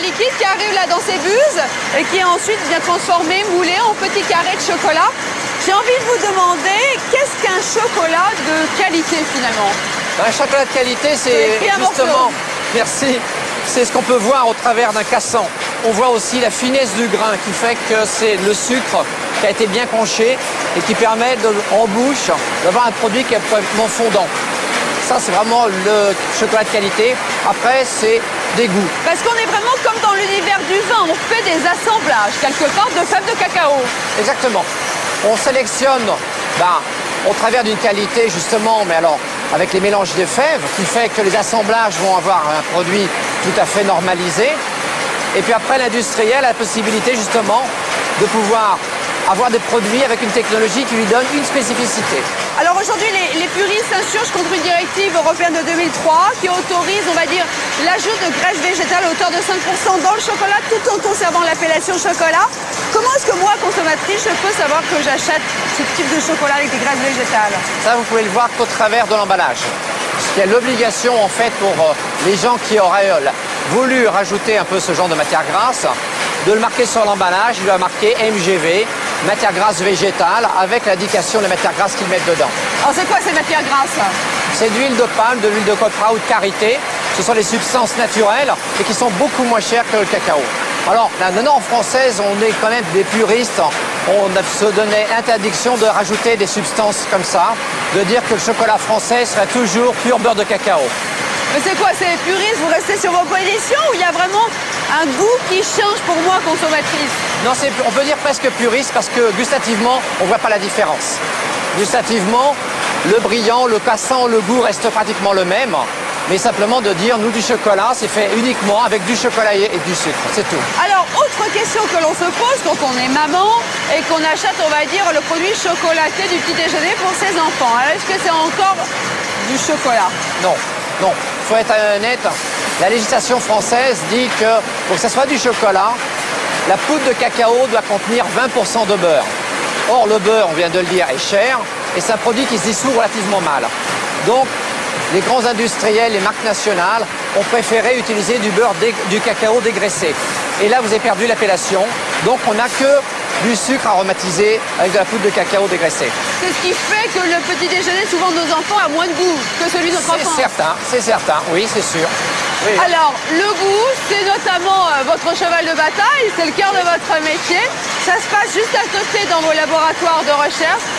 liquide qui arrive là dans ces buses et qui est ensuite bien transformé, moulé en petits carrés de chocolat. J'ai envie de vous demander, qu'est-ce qu'un chocolat de qualité finalement? Un chocolat de qualité, c'est justement, merci, c'est ce qu'on peut voir au travers d'un cassan. On voit aussi la finesse du grain qui fait que c'est le sucre qui a été bien conché et qui permet en bouche d'avoir un produit qui est complètement fondant. Ça, c'est vraiment le chocolat de qualité. Après, c'est des goûts. Parce qu'on est vraiment comme dans l'univers du vin. On fait des assemblages, quelque part, de fèves de cacao. Exactement. On sélectionne au travers d'une qualité, justement, mais alors avec les mélanges des fèves, qui fait que les assemblages vont avoir un produit tout à fait normalisé. Et puis après, l'industriel a la possibilité, justement, de pouvoir avoir des produits avec une technologie qui lui donne une spécificité. Alors aujourd'hui, les puristes s'insurgent contre une directive européenne de 2003 qui autorise, on va dire, l'ajout de graisse végétale à hauteur de 5% dans le chocolat tout en conservant l'appellation chocolat. Comment est-ce que moi, consommatrice, je peux savoir que j'achète ce type de chocolat avec des graisses végétales? Ça, vous pouvez le voir qu'au travers de l'emballage. Il y a l'obligation, en fait, pour les gens qui auraient voulu rajouter un peu ce genre de matière grasse, de le marquer sur l'emballage. Il va marquer MGV, matière grasse végétale, avec l'indication des matières grasses qu'ils mettent dedans. Alors c'est quoi ces matières grasses? C'est de l'huile de palme, de l'huile de copra ou de karité. Ce sont des substances naturelles et qui sont beaucoup moins chères que le cacao. Alors, maintenant en française, on est quand même des puristes. On se donnait interdiction de rajouter des substances comme ça, de dire que le chocolat français serait toujours pur beurre de cacao. Mais c'est quoi, c'est puriste? Vous restez sur vos positions ou il y a vraiment un goût qui change pour moi, consommatrice? Non, on peut dire presque puriste parce que gustativement, on ne voit pas la différence. Gustativement, le brillant, le cassant, le goût reste pratiquement le même. Mais simplement de dire, nous, du chocolat, c'est fait uniquement avec du chocolat et du sucre, c'est tout. Alors, autre question que l'on se pose quand on est maman et qu'on achète, on va dire, le produit chocolaté du petit déjeuner pour ses enfants. Est-ce que c'est encore du chocolat? Non. Non, il faut être honnête, la législation française dit que pour que ce soit du chocolat, la poudre de cacao doit contenir 20% de beurre. Or, le beurre, on vient de le dire, est cher et c'est un produit qui se dissout relativement mal. Donc, les grands industriels, les marques nationales ont préféré utiliser du beurre, du cacao dégraissé. Et là, vous avez perdu l'appellation. Donc, on n'a que du sucre aromatisé avec de la poudre de cacao dégraissée. C'est ce qui fait que le petit déjeuner, souvent de nos enfants, a moins de goût que celui de notre enfant. C'est certain, oui, c'est sûr. Oui. Alors, le goût, c'est notamment votre cheval de bataille, c'est le cœur de votre métier. Ça se passe juste à côté dans vos laboratoires de recherche.